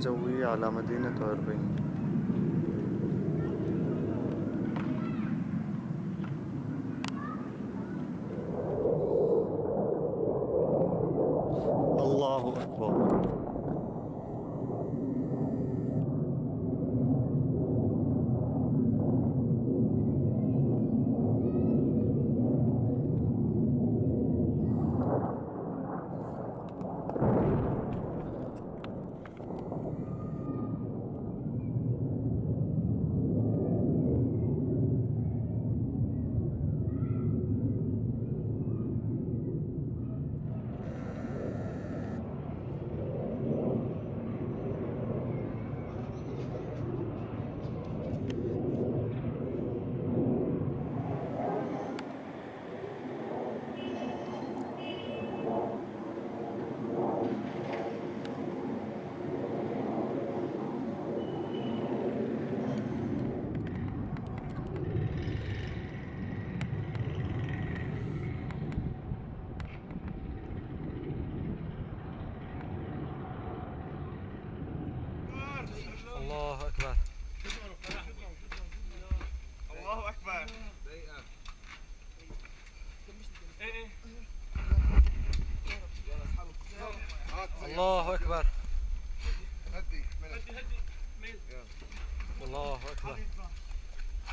سفر جوية على مدينة أربعين. الله أكبر. الله أكبر. الله أكبر. دقيقة. إيه. الله أكبر. هدي هدي. الله أكبر.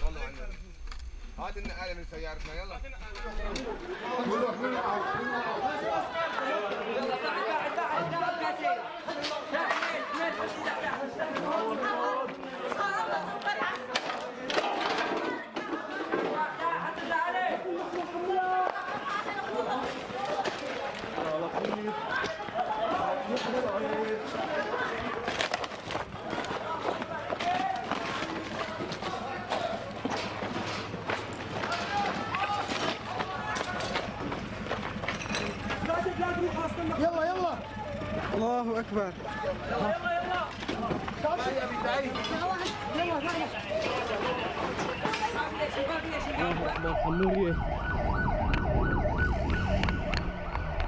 والله عنا. هذه النقالة من سيارتنا يلا. يلا يلا الله أكبر. يلا يلا يلا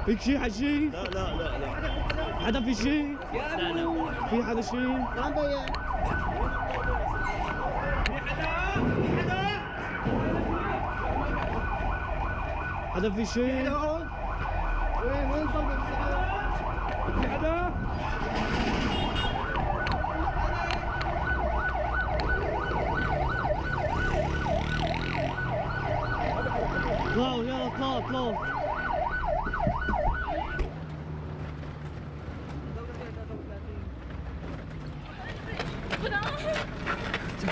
فيك شي حجي؟ لا لا لا لا حدا في شي؟ لا لا في حدا شي؟ لا حدا في شي؟ وين وين صار في حدا؟ اطلعوا يلا اطلعوا اطلعوا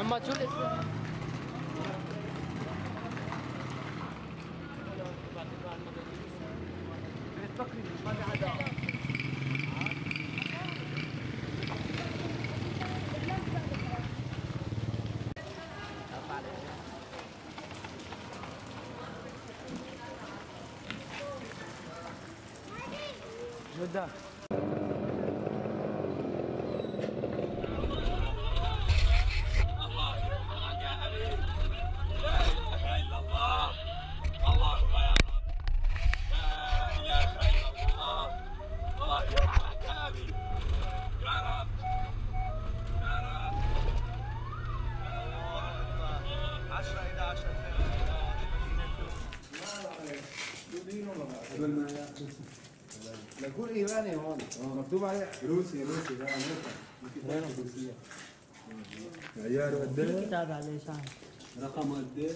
محمد شو الاسم؟ جدا الكل ايراني هون مكتوب عليه روسي روسي ده امريكا روسيا عيار قد ايه؟ كتاب عليه شعر رقم قد ايه؟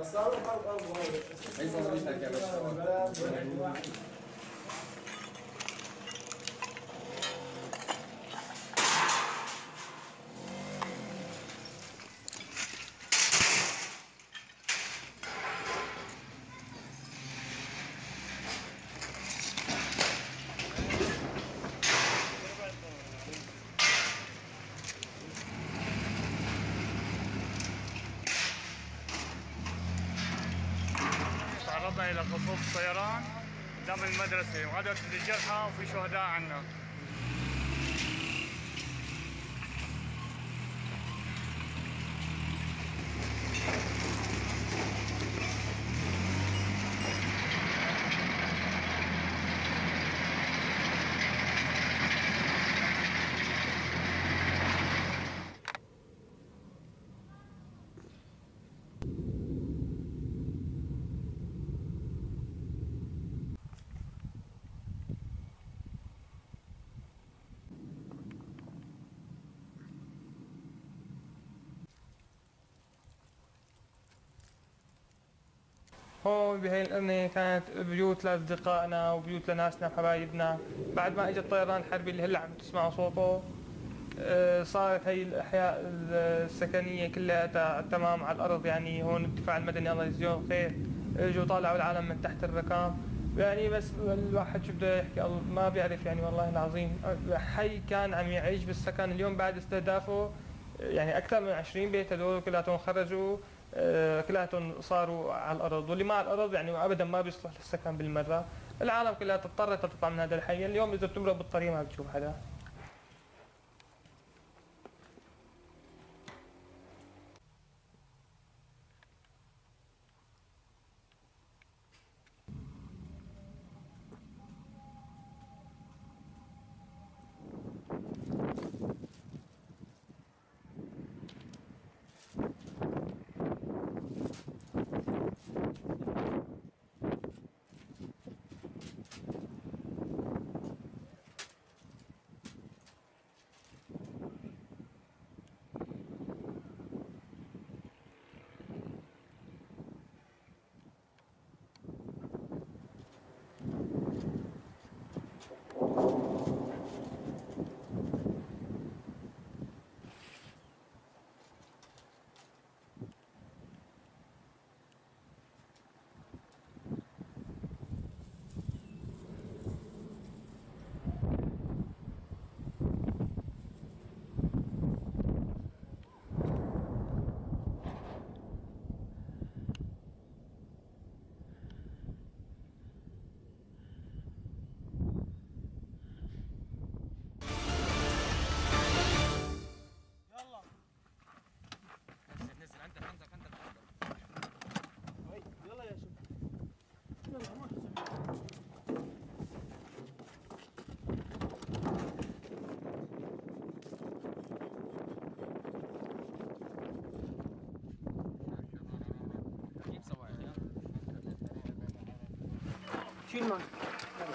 بس صاروا فرق اول عايز اوريك يا باشا. تعرضنا إلى خطوط الطيران قدام المدرسة وعدد من الجرحى وفي شهداء عنا. هون بهي الأمنة كانت بيوت لأصدقائنا وبيوت لناسنا وحبايبنا. بعد ما اجى الطيران الحربي اللي هلا عم تسمعوا صوته، صارت هي الأحياء السكنية كلها تمام على الأرض. يعني هون الدفاع المدني الله يجزيهم خير اجوا طالعوا العالم من تحت الركام. يعني بس الواحد شو بده يحكي، ما بيعرف يعني والله العظيم. حي كان عم يعيش بالسكن، اليوم بعد استهدافه يعني أكثر من 20 بيت هدول كلياتهم خرجوا، كلياتهم صاروا على الارض، واللي ما على الارض يعني ابدا ما بيصلح للسكن بالمره، العالم كلها اضطرت تطلع من هذا الحي، اليوم اذا بتمرق بالطريق ما بتشوف حدا.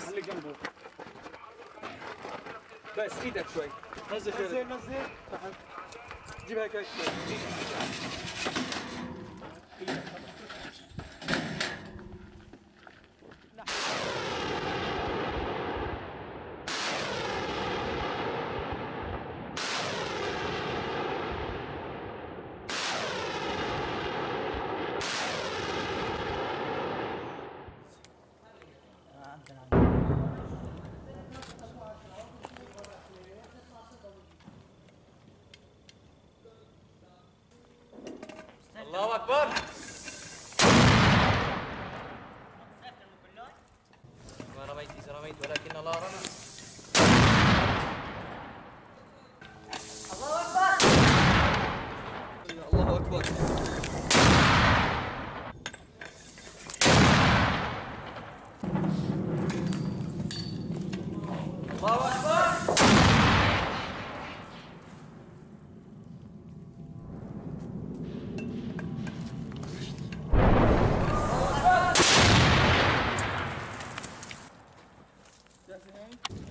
خليك جنبه بس ايدك شوي، نزل نزل نزل تحت، جيب هيك هيك شوي. الله أكبر. ما رميت إذا رميت ولكن الله رمى. الله أكبر. الله أكبر. الله أكبر. That's the name?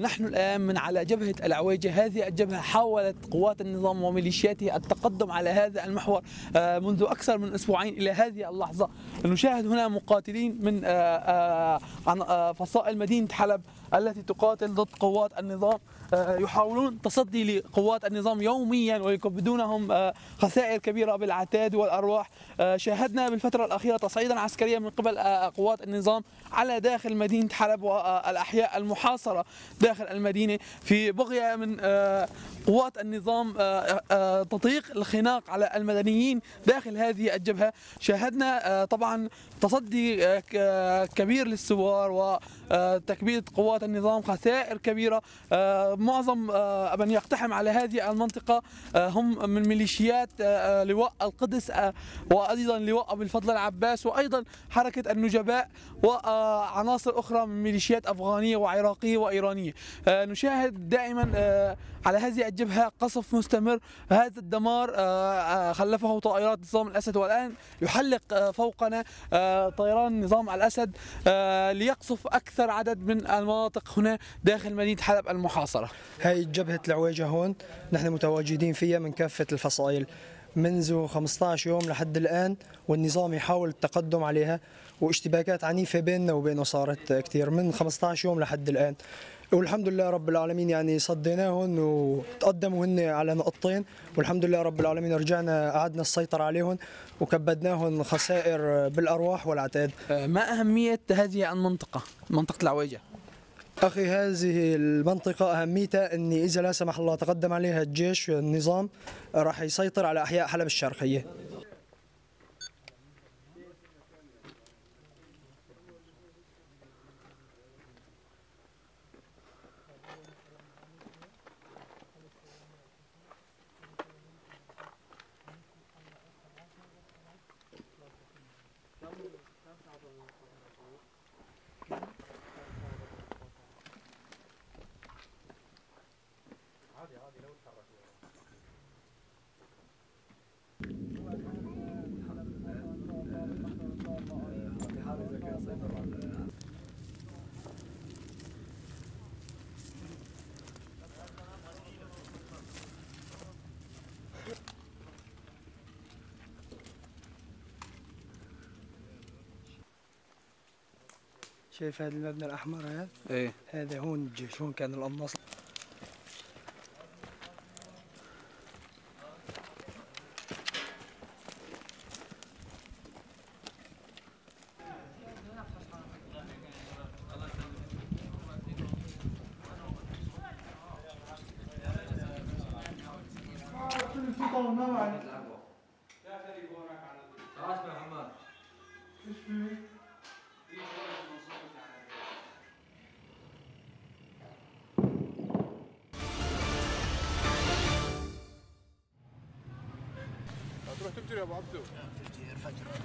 نحن الآن من على جبهة العويجة. هذه الجبهة حاولت قوات النظام وميليشياته التقدم على هذا المحور منذ أكثر من أسبوعين إلى هذه اللحظة. نشاهد هنا مقاتلين من فصائل مدينة حلب التي تقاتل ضد قوات النظام، يحاولون تصدي لقوات النظام يوميا ويكبدونهم خسائر كبيرة بالعتاد والأرواح. شاهدنا بالفترة الأخيرة تصعيدا عسكريا من قبل قوات النظام على داخل مدينة حلب والأحياء المحاصرة داخل المدينة في بغية من قوات النظام تطبيق الخناق على المدنيين داخل هذه الجبهة. شاهدنا طبعا تصدي كبير للثوار وتكبيد قوات النظام، خسائر كبيرة. معظم من يقتحم على هذه المنطقة هم من ميليشيات لواء القدس وأيضا لواء أبو الفضل العباس وأيضا حركة النجباء وعناصر أخرى من ميليشيات أفغانية وعراقية وإيرانية. نشاهد دائما على هذه الجبهة قصف مستمر. هذا الدمار خلفه طائرات نظام الأسد، والآن يحلق فوقنا طيران نظام الأسد ليقصف أكثر عدد من المناطق هنا داخل مدينة حلب المحاصرة. هاي جبهة العويجة هون نحن متواجدين فيها من كافة الفصائل منذ 15 يوم لحد الآن، والنظام يحاول التقدم عليها واشتباكات عنيفة بيننا وبينه صارت كثير من 15 يوم لحد الآن، والحمد لله رب العالمين يعني صديناهم وتقدموا هن على نقطتين، والحمد لله رب العالمين رجعنا قعدنا السيطرة عليهم وكبدناهم خسائر بالأرواح والعتاد. ما أهمية هذه المنطقة، منطقة العويجة؟ أخي هذه المنطقة أهميتها أن إذا لا سمح الله تقدم عليها الجيش النظام راح يسيطر على أحياء حلب الشرقية. شايف هذا المبنى الأحمر هذا؟ ايه هذا هون الجيش، هون كان القناص.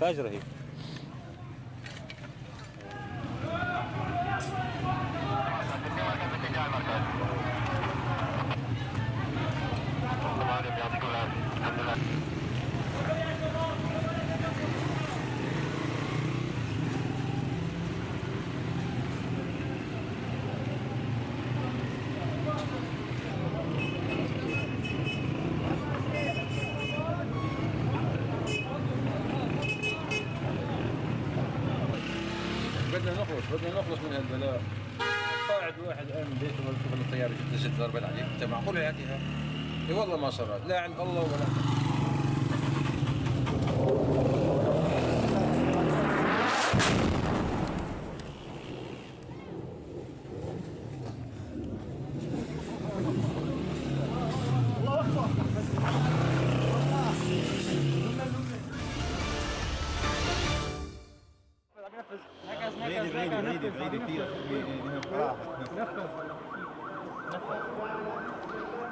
فجر هيك بدنا نخلص من هالبلاء. قاعد واحد قام من بيته وشوف الطياره جت ضربت عليه، انت معقول يعطيها؟ اي والله ما صارت لا عند الله ولا نفذ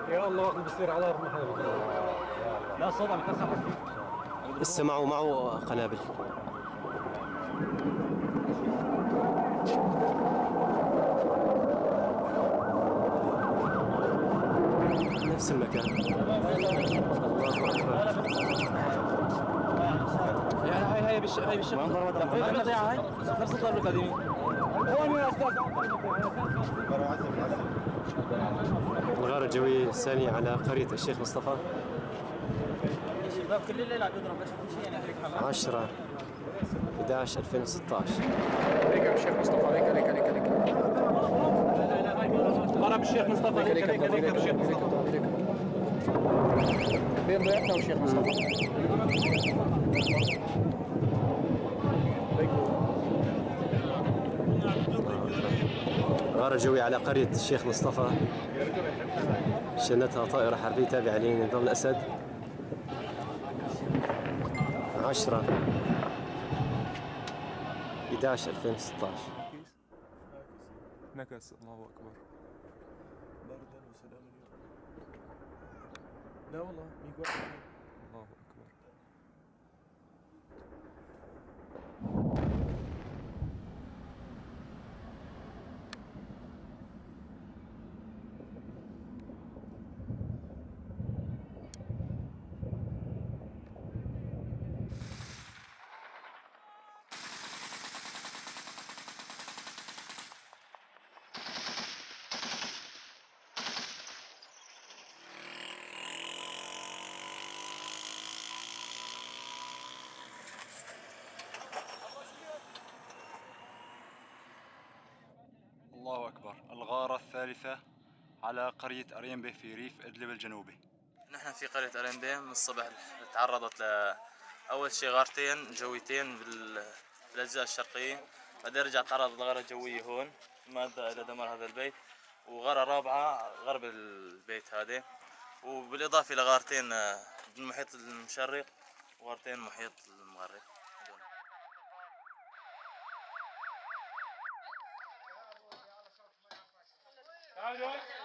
يا الله واخده بالسير على ارض محارب. لا صدمة كسر حكي. استمعوا معه قنابل. نفس المكان. الله اكبر. يعني هاي بالشكل. وين ضربة القنابل؟ هاي نفس الضربة القديمة. وين يا استاذ؟ الغارة الجوية الثانية على قرية الشيخ مصطفى. 10/11/2016. هيك بالشيخ مصطفى، هيك هيك هيك هيك. ضرب الشيخ مصطفى، هيك هيك هيك هيك بالشيخ مصطفى. بين ضيعتنا والشيخ مصطفى. غارة جوية على قرية الشيخ مصطفى شنتها طائرة حربية تابعة لنظام الأسد. 10/11/2016. نكس. الله أكبر. بردا وسلام اليوم. لا والله 100 واحد. الله أكبر. الله أكبر. الغارة الثالثة على قرية أريمبي في ريف إدلب الجنوبي. نحن في قرية أريمبي من الصبح تعرضت لأول شيء غارتين جويتين بالأجزاء الشرقية، بعدين رجع تعرض لغارة جوية هون ما أدى إلى دمار هذا البيت، وغارة رابعة غرب البيت هذا، وبالإضافة إلى غارتين بالمحيط المشرق وغارتين محيط المغرب. All right.